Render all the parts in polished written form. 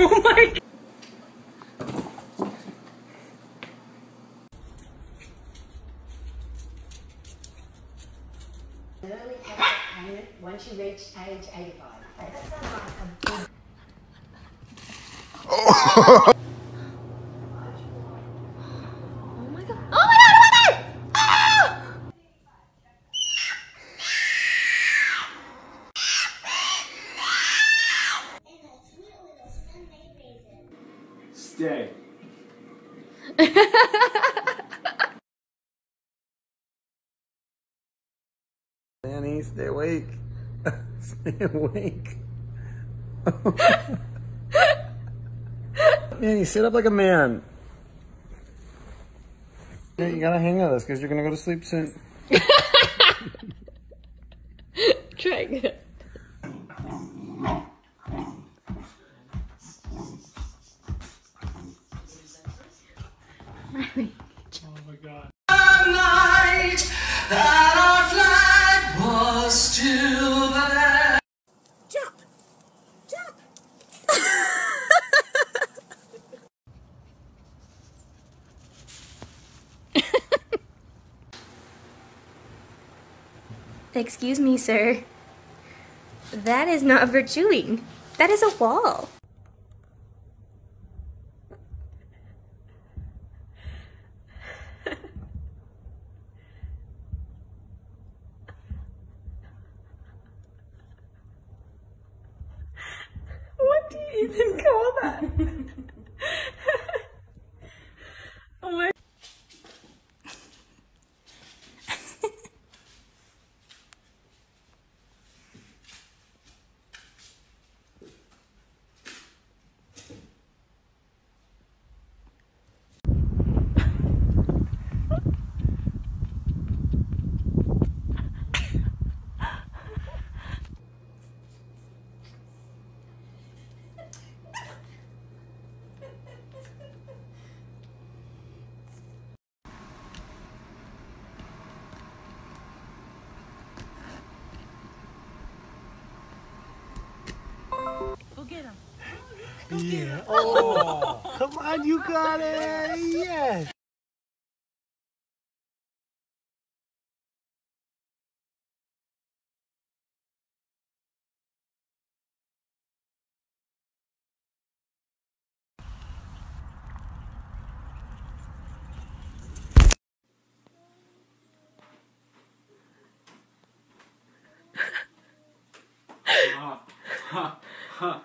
Oh my God. Once you reach age 85. Oh. Stay. Danny, stay awake. Stay awake. Danny, sit up like a man. You gotta hang with us because you're gonna go to sleep soon. Try again. Oh my God. The night that our flag was still there. Jump! Jump! Excuse me, sir. That is not verjuling. That is a wall. You didn't call that. Oh my. Get him. Go get him. Oh, come on, you got it. Yes. Huh.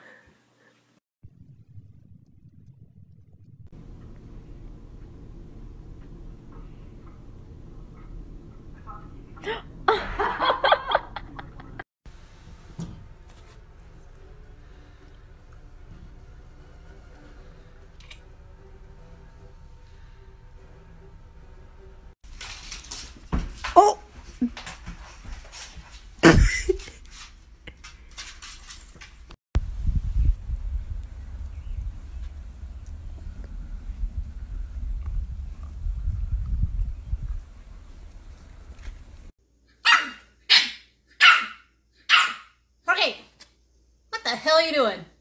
What the hell are you doing?